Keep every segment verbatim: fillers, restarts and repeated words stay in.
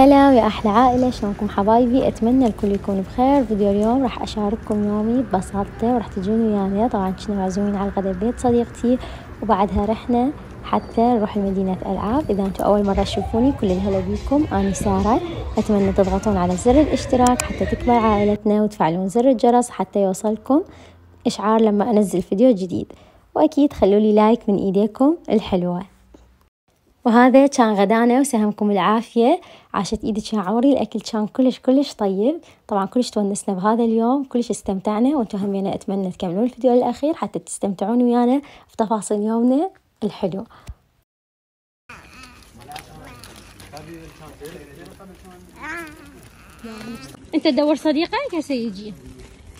هلا يا احلى عائله، شلونكم حبايبي؟ اتمنى الكل يكون بخير. فيديو اليوم راح اشارككم يومي ببساطته، وراح تجون ويانا. طبعا كنا معزومين على الغداء ببيت صديقتي، وبعدها رحنا حتى نروح لمدينه العاب. اذا انتم اول مره تشوفوني كل الهلا بيكم، انا ساره. اتمنى تضغطون على زر الاشتراك حتى تكبر عائلتنا، وتفعلون زر الجرس حتى يوصلكم اشعار لما انزل فيديو جديد، واكيد خلوا لي لايك من ايديكم الحلوه. وهذا كان غدانا، وسهمكم العافية. عاشت ايدك يا عمري، الأكل كان كلش كلش طيب. طبعا كلش تونسنا بهذا اليوم، كلش استمتعنا، وانتم همينا اتمنى تكملون الفيديو للأخير حتى تستمتعون ويانا في تفاصيل يومنا الحلو. انت تدور صديقك هسه يجي،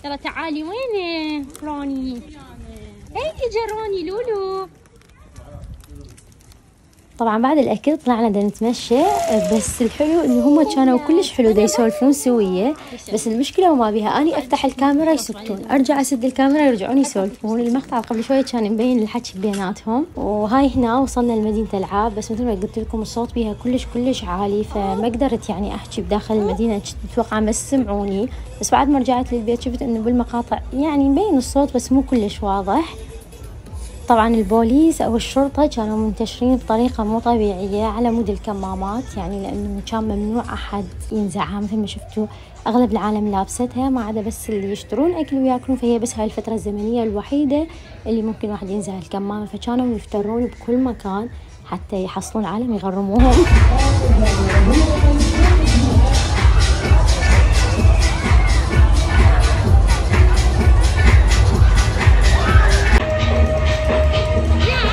ترى تعالي وين روني؟ اي تجروني لولو. طبعا بعد الاكل طلعنا دا نتمشى، بس الحلو انه هم كانوا كلش حلو دا يسولفون سويه، بس المشكله وما بيها اني افتح الكاميرا يسكتون، ارجع اسد الكاميرا يرجعون يسولفون. المقطع قبل شويه كان مبين الحكي بيناتهم. وهاي هنا وصلنا لمدينه العاب، بس مثل ما قلت لكم الصوت بيها كلش كلش عالي، فما قدرت يعني احكي بداخل المدينه، كنت متوقعه ما سمعوني. بس بعد ما رجعت للبيت شفت انه بالمقاطع يعني مبين الصوت بس مو كلش واضح. طبعا البوليس او الشرطه كانوا منتشرين بطريقه مو طبيعيه على مود الكمامات، يعني لانه كان ممنوع احد ينزعها، مثل ما شفتوا اغلب العالم لابستها ما عدا بس اللي يشترون اكل وياكلون، فهي بس هاي الفتره الزمنيه الوحيده اللي ممكن واحد ينزع الكمامه، فكانوا يفترون بكل مكان حتى يحصلون عالم يغرموهم.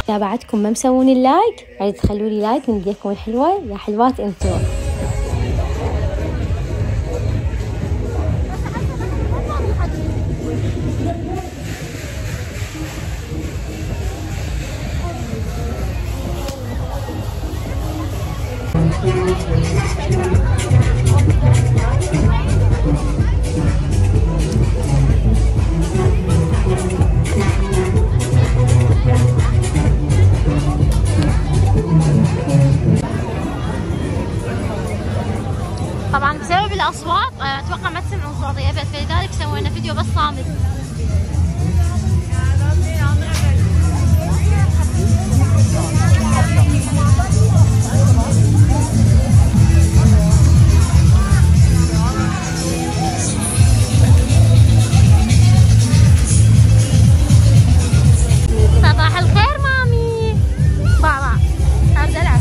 إذا بعدكم ما مسوون اللايك، عايز تخلوا لي لايك من ايديكم الحلوة يا حلوات انتم. طبعا بسبب الاصوات اتوقع ما تسمعون صوتي ابد، فلذلك سوينا فيديو بس صامت. صباح الخير مامي. بابا اريد العب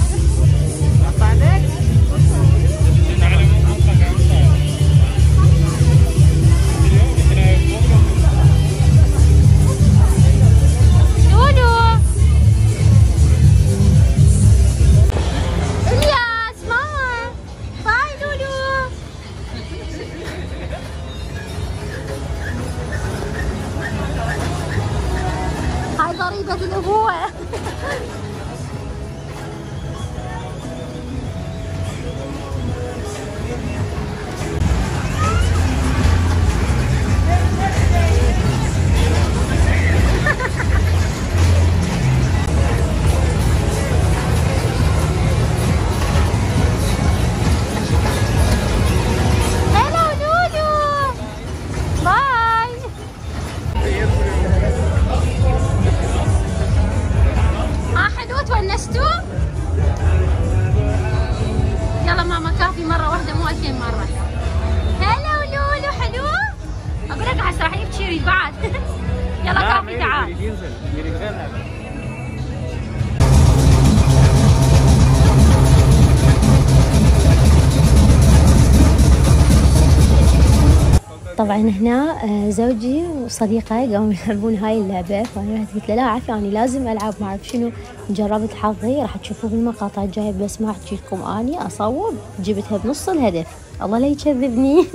طبعا. هنا زوجي وصديقه قاموا يلعبون هاي اللعبه، فانا رحت قلت له لا عفوا انا لازم العب، ما اعرف شنو. جربت حظي، راح تشوفوا بالمقاطع الجايه، بس ما احكي لكم اني اصور جبتها بنص الهدف، الله لا يكذبني.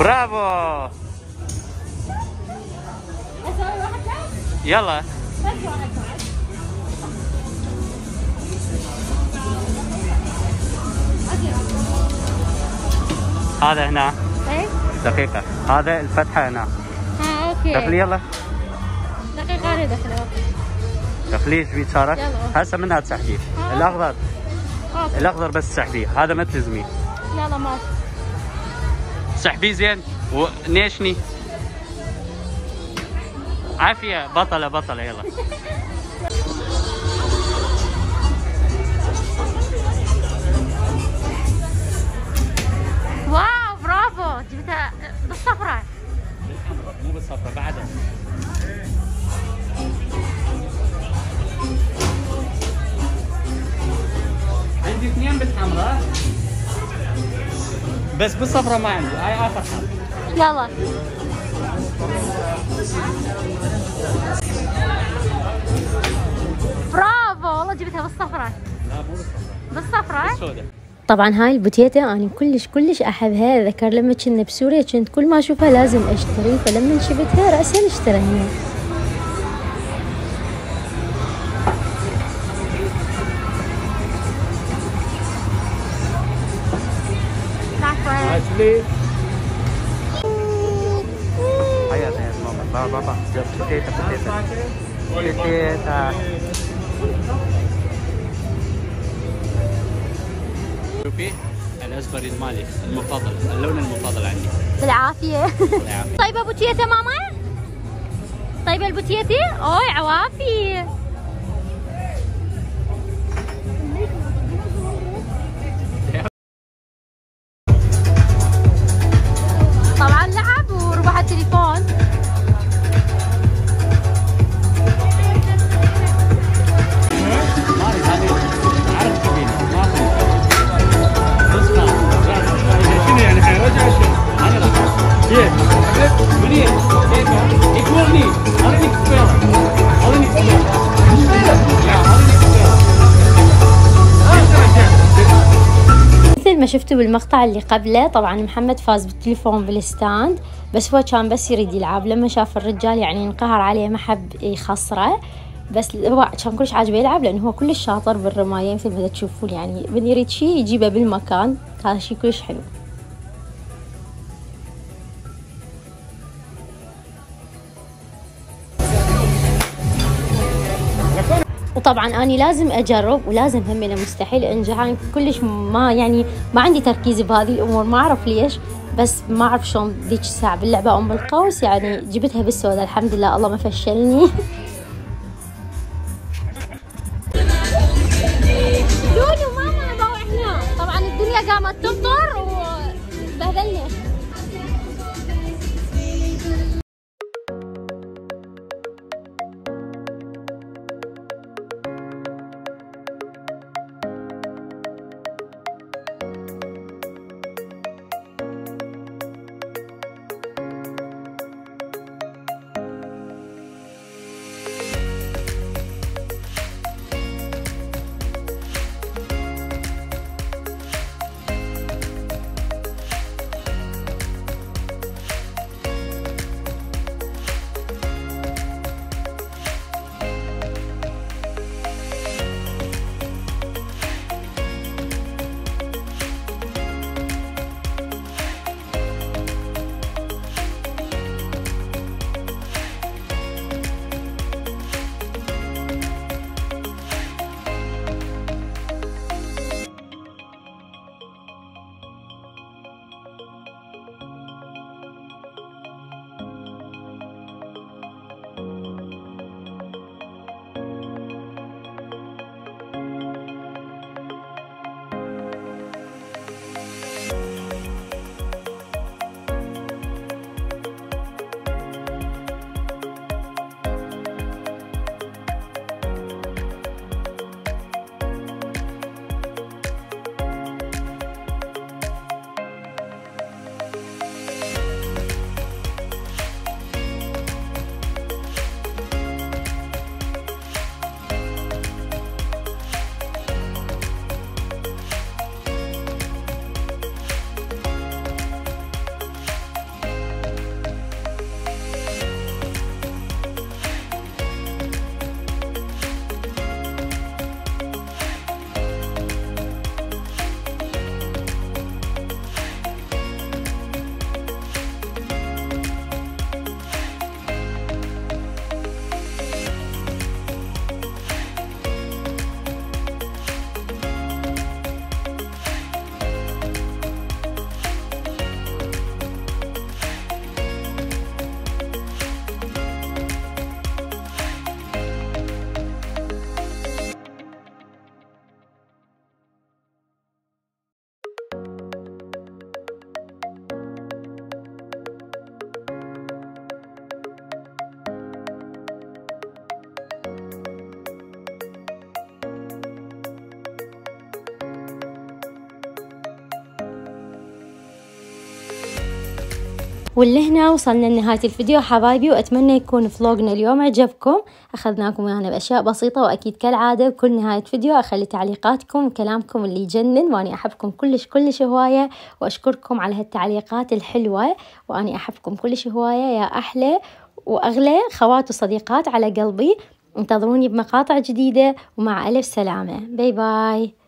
برافو. يلا. هذا هنا. ايه دقيقة، هذا الفتحة هنا. اه اوكي. دخلي يلا. دقيقة انا داخلة. اوكي. دخلي شوي صارت. يلا. هسه منها تسحبيه. الأخضر. أوكي. الأخضر بس تسحبيه، هذا ما تلزميه. يلا ماشي. سحبيه زين ونيشني. عافية بطلة بطلة يلا. واو برافو، جبتها بالصفرة. مو بالصفرة بعدها. عندي اثنين بالحمراء بس بالصفرة ما عندي، هاي آخر حل. يلا. برافو والله جبتها بالصفرة. لا مو بالصفرة. بالصفرة؟ طبعا هاي البوتيتا انا كلش كلش احبها، ذكر لما كنا بسوريا كنت كل ما اشوفها لازم اشتري، فلما شفتها راسا اشتريها. هيا يا ماما بابا جاب بوتيتا بوتيتا بوتيتا. شوفي الازبر المالي المفضل، اللون المفضل عندي. بالعافيه. بالعافيه. طيبه بوتيتا ماما؟ طيبه البوتيتا؟ اوي عوافي. طبعا لعب وربح التليفون. مثل ما شفتوا بالمقطع اللي قبله طبعا محمد فاز بالتليفون بالستاند، بس هو كان بس يريد يلعب، لما شاف الرجال يعني انقهر عليه ما حب يخسره، بس هو كان كلش عاجبه يلعب لانه هو كلش شاطر بالرمايه مثل ما تشوفون، يعني من يريد شيء يجيبه بالمكان، هذا شيء كلش حلو. وطبعا أنا لازم أجرب ولازم همنا مستحيل أنجح، كلش ما يعني ما عندي تركيز بهذه الأمور، ما أعرف ليش، بس ما أعرف شلون ذيك الساعة باللعبة أم القوس يعني جبتها بالسوداء، الحمد لله الله ما فشلني. لولو ماما ضوعنا، طبعا الدنيا قامت تمطر وبهذلنا. واللي هنا وصلنا لنهاية الفيديو حبايبي، وأتمنى يكون فلوقنا اليوم عجبكم، أخذناكم ويانا بأشياء بسيطة. وأكيد كالعادة بكل نهاية فيديو أخلي تعليقاتكم وكلامكم اللي يجنن، وأني أحبكم كلش كلش هواية، وأشكركم على هالتعليقات الحلوة، وأني أحبكم كلش هواية يا أحلى وأغلى خوات وصديقات على قلبي. انتظروني بمقاطع جديدة، ومع ألف سلامة، باي باي.